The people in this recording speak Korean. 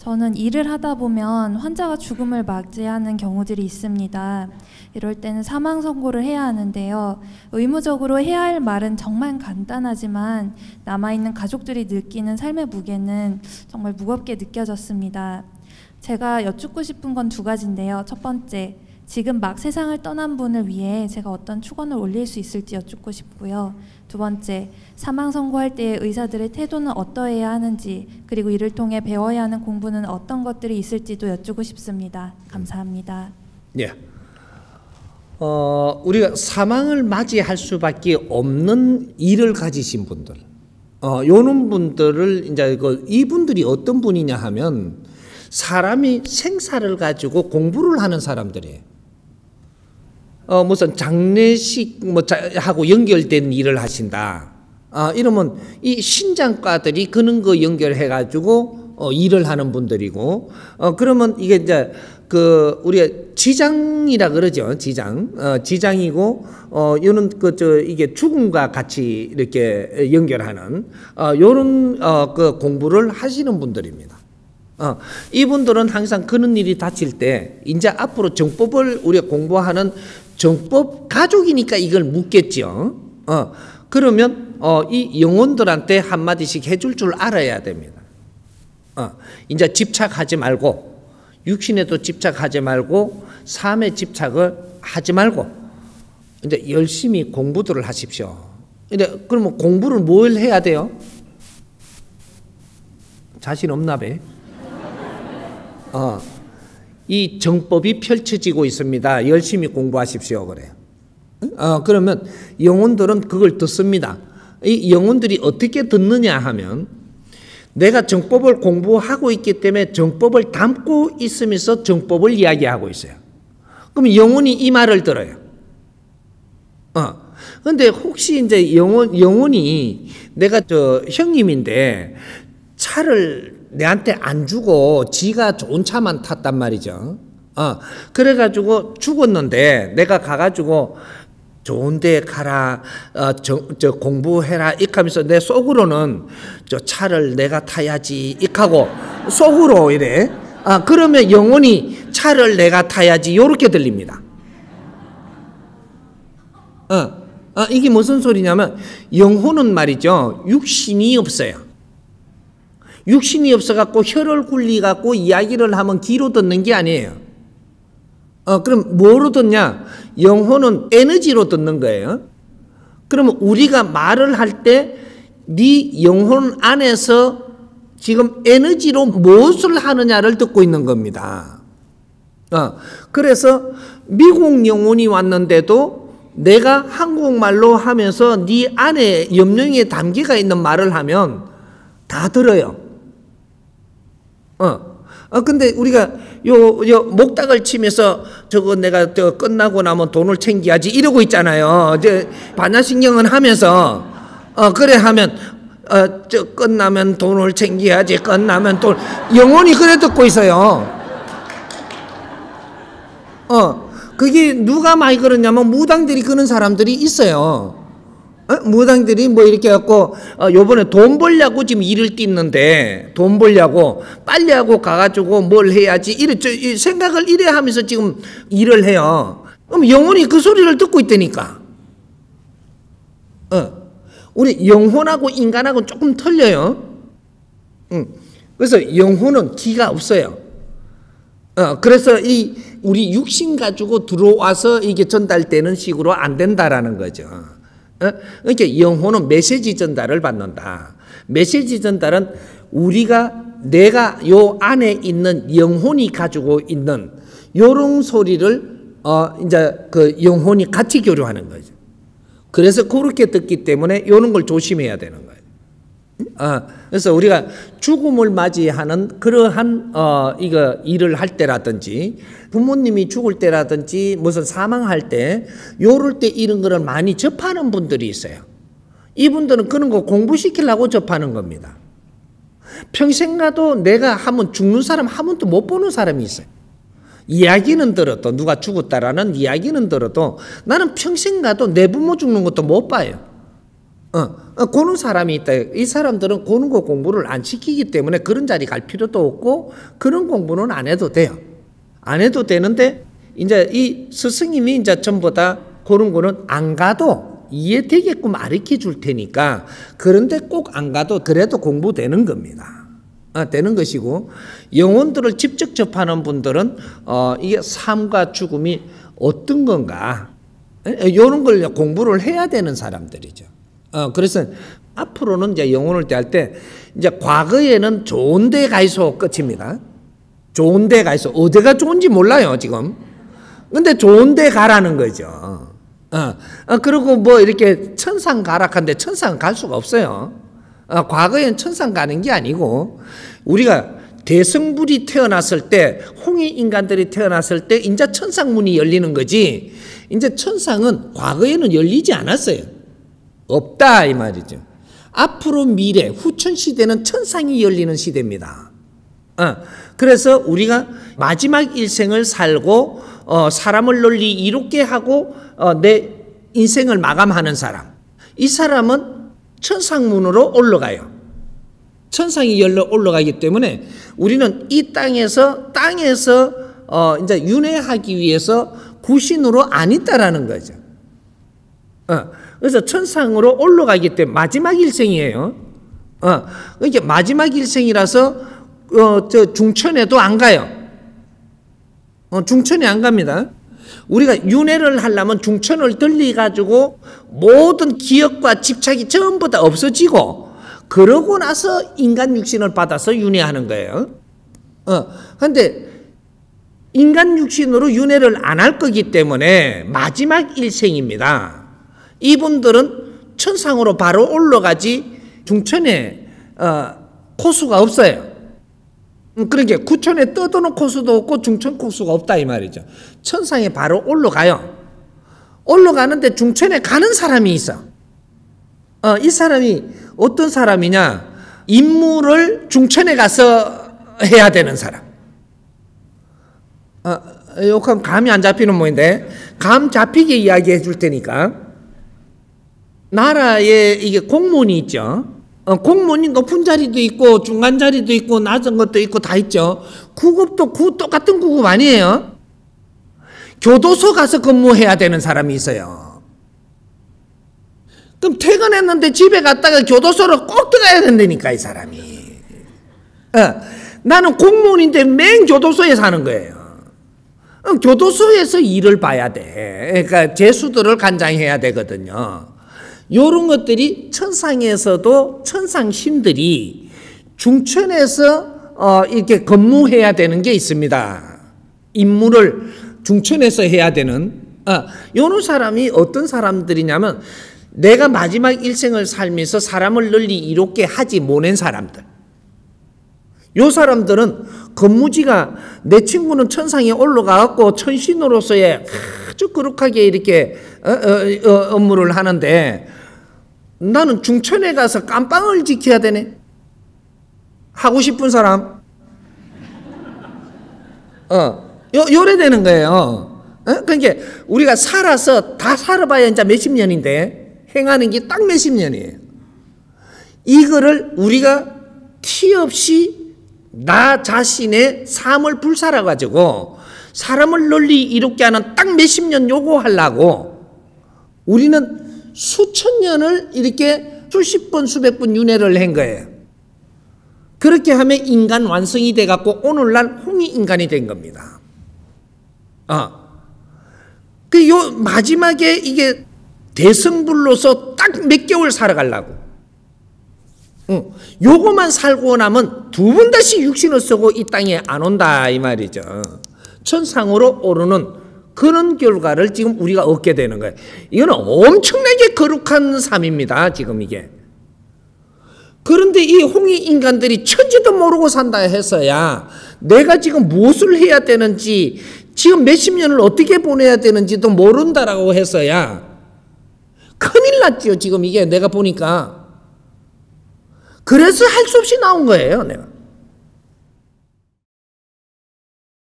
저는 일을 하다 보면 환자가 죽음을 맞이하는 경우들이 있습니다. 이럴 때는 사망 선고를 해야 하는데요. 의무적으로 해야 할 말은 정말 간단하지만 남아있는 가족들이 느끼는 삶의 무게는 정말 무겁게 느껴졌습니다. 제가 여쭙고 싶은 건 두 가지인데요. 첫 번째, 지금 막 세상을 떠난 분을 위해 제가 어떤 축원을 올릴 수 있을지 여쭙고 싶고요. 두 번째, 사망 선고할 때의 의사들의 태도는 어떠해야 하는지, 그리고 이를 통해 배워야 하는 공부는 어떤 것들이 있을지도 여쭙고 싶습니다. 감사합니다. 예. 우리가 사망을 맞이할 수밖에 없는 일을 가지신 분들, 요런 분들을 이제 이분들이 어떤 분이냐 하면 사람이 생사를 가지고 공부를 하는 사람들이에요. 무슨 장례식 하고 연결된 일을 하신다. 이러면 이 신장과들이 그런 거 연결해 가지고 일을 하는 분들이고, 그러면 이게 이제 그 우리가 지장이라 그러죠. 지장. 지장이고 요런 이게 죽음과 같이 이렇게 연결하는 요런 그 공부를 하시는 분들입니다. 이분들은 항상 그런 일이 닥칠 때 이제 앞으로 정법을 우리가 공부하는 정법 가족이니까 이걸 묻겠죠. 그러면 이 영혼들한테 한마디씩 해줄 줄 알아야 됩니다. 이제 집착하지 말고, 육신에도 집착하지 말고, 삶에 집착을 하지 말고 이제 열심히 공부들을 하십시오. 근데 그러면 공부를 뭘 해야 돼요? 자신 없나 봐. 이 정법이 펼쳐지고 있습니다. 열심히 공부하십시오. 그래요. 그러면 영혼들은 그걸 듣습니다. 이 영혼들이 어떻게 듣느냐 하면, 내가 정법을 공부하고 있기 때문에 정법을 담고 있으면서 정법을 이야기하고 있어요. 그럼 영혼이 이 말을 들어요. 근데 혹시 이제 영혼이 내가 저 형님인데 차를 내한테 안 주고 지가 좋은 차만 탔단 말이죠. 그래가지고 죽었는데 내가 가가지고 좋은 데 가라, 저 공부해라, 이하면서 내 속으로는 저 차를 내가 타야지, 이하고 속으로 이래. 그러면 영혼이 차를 내가 타야지, 요렇게 들립니다. 이게 무슨 소리냐면, 영혼은 말이죠, 육신이 없어요. 육신이 없어갖고 혀를 굴리갖고 이야기를 하면 귀로 듣는 게 아니에요. 그럼 뭐로 듣냐? 영혼은 에너지로 듣는 거예요. 그러면 우리가 말을 할 때 네 영혼 안에서 지금 에너지로 무엇을 하느냐를 듣고 있는 겁니다. 그래서 미국 영혼이 왔는데도 내가 한국말로 하면서 네 안에 염령의 담기가 있는 말을 하면 다 들어요. 근데 우리가 요 목닥을 치면서 저거 내가 저 끝나고 나면 돈을 챙겨야지 이러고 있잖아요. 이제 반야신경은 하면서 그래 하면 저 끝나면 돈을 챙겨야지, 끝나면 돈, 영혼이 그래 듣고 있어요. 그게 누가 많이 그러냐면 무당들이 그런 사람들이 있어요. 무당들이 뭐 이렇게 해갖고 요번에 돈 벌려고 지금 일을 뛰는데 돈 벌려고 빨리 하고 가가지고 뭘 해야지 생각을 이래 하면서 지금 일을 해요. 그럼 영혼이 그 소리를 듣고 있다니까. 우리 영혼하고 인간하고 조금 틀려요. 그래서 영혼은 기가 없어요. 그래서 이 우리 육신 가지고 들어와서 이게 전달되는 식으로 안 된다라는 거죠. 그러니까 영혼은 메시지 전달을 받는다. 메시지 전달은 내가 요 안에 있는 영혼이 가지고 있는 요런 소리를 이제 그 영혼이 같이 교류하는 거죠. 그래서 그렇게 듣기 때문에 요런 걸 조심해야 되는 거예요. 그래서 우리가 죽음을 맞이하는 그러한 일을 할 때라든지 부모님이 죽을 때라든지 무슨 사망할 때 요럴 때 이런 거를 많이 접하는 분들이 있어요. 이분들은 그런 거 공부시키려고 접하는 겁니다. 평생 가도 내가 한번 죽는 사람 한 번도 못 보는 사람이 있어요. 이야기는 들어도, 누가 죽었다라는 이야기는 들어도 나는 평생 가도 내 부모 죽는 것도 못 봐요. 고는 사람이 있다. 이 사람들은 고는 거 공부를 안 시키기 때문에 그런 자리 갈 필요도 없고 그런 공부는 안 해도 돼요. 안 해도 되는데 이제 이 스승님이 이제 전부 다 고는 거는 안 가도 이해되게끔 가르쳐 줄 테니까 그런데 꼭 안 가도 그래도 공부되는 겁니다. 되는 것이고 영혼들을 직접 접하는 분들은 이게 삶과 죽음이 어떤 건가 이런 걸 공부를 해야 되는 사람들이죠. 그래서 앞으로는 이제 영혼을 대할 때 이제 과거에는 좋은 데 가서 끝입니다. 좋은 데 가서 어디가 좋은지 몰라요 지금. 근데 좋은 데 가라는 거죠. 그리고 뭐 이렇게 천상 가락한데 천상 갈 수가 없어요. 과거엔 천상 가는 게 아니고 우리가 대성불이 태어났을 때 홍익인간들이 태어났을 때 이제 천상문이 열리는 거지 이제 천상은 과거에는 열리지 않았어요. 없다 이 말이죠. 앞으로 미래 후천시대는 천상이 열리는 시대입니다. 그래서 우리가 마지막 일생을 살고 사람을 널리 이롭게 하고 내 인생을 마감하는 사람 이 사람은 천상문으로 올라가요. 천상이 열려 올라가기 때문에 우리는 이 땅에서 이제 윤회하기 위해서 구신으로 안 있다라는 거죠. 그래서 천상으로 올라가기 때문에 마지막 일생이에요. 그러니까 마지막 일생이라서 저 중천에도 안 가요. 중천에 안 갑니다. 우리가 윤회를 하려면 중천을 들리가지고 모든 기억과 집착이 전부 다 없어지고 그러고 나서 인간 육신을 받아서 윤회하는 거예요. 그런데 인간 육신으로 윤회를 안 할 거기 때문에 마지막 일생입니다. 이분들은 천상으로 바로 올라가지 중천에 코수가 없어요. 그러니까 구천에 떠도는 코스도 없고 중천 코스가 없다 이 말이죠. 천상에 바로 올라가요. 올라가는데 중천에 가는 사람이 있어. 이 사람이 어떤 사람이냐. 임무를 중천에 가서 해야 되는 사람. 요건 감이 안 잡히는 모인데 감 잡히게 이야기해 줄 테니까. 나라에 이게 공무원이 있죠. 공무원이 높은 자리도 있고 중간 자리도 있고 낮은 것도 있고 다 있죠. 구급도 똑같은 구급 아니에요. 교도소 가서 근무해야 되는 사람이 있어요. 그럼 퇴근했는데 집에 갔다가 교도소로 꼭 들어가야 된다니까 이 사람이. 나는 공무원인데 맨 교도소에 사는 거예요. 교도소에서 일을 봐야 돼. 그러니까 죄수들을 간장해야 되거든요. 요런 것들이 천상에서도 천상신들이 중천에서 이렇게 근무해야 되는 게 있습니다. 임무를 중천에서 해야 되는. 요런 사람이 어떤 사람들이냐면 내가 마지막 일생을 살면서 사람을 널리 이롭게 하지 못한 사람들. 요 사람들은 근무지가 내 친구는 천상에 올라가갖고 천신으로서의 아주 거룩하게 이렇게 업무를 하는데 나는 중천에 가서 깜빵을 지켜야 되네. 하고 싶은 사람. 요래 되는 거예요. 그러니까 우리가 살아서 다 살아봐야 이제 몇십 년인데 행하는 게 딱 몇십 년이에요. 이거를 우리가 티 없이 나 자신의 삶을 불살아가지고 사람을 널리 이롭게 하는 딱 몇십 년 요구하려고 우리는 수천 년을 이렇게 수십 번 수백 번 윤회를 한 거예요. 그렇게 하면 인간 완성이 돼갖고 오늘날 홍익인간이 된 겁니다. 그 요 마지막에 이게 대성불로서 딱 몇 개월 살아가려고. 요거만 살고 나면 두 번 다시 육신을 쓰고 이 땅에 안 온다 이 말이죠. 천상으로 오르는 그런 결과를 지금 우리가 얻게 되는 거예요. 이건 엄청나게 거룩한 삶입니다. 지금 이게. 그런데 이 홍익인간들이 천지도 모르고 산다 했어야 내가 지금 무엇을 해야 되는지 지금 몇십 년을 어떻게 보내야 되는지도 모른다라고 했어야 큰일 났지요. 지금 이게 내가 보니까. 그래서 할 수 없이 나온 거예요. 내가.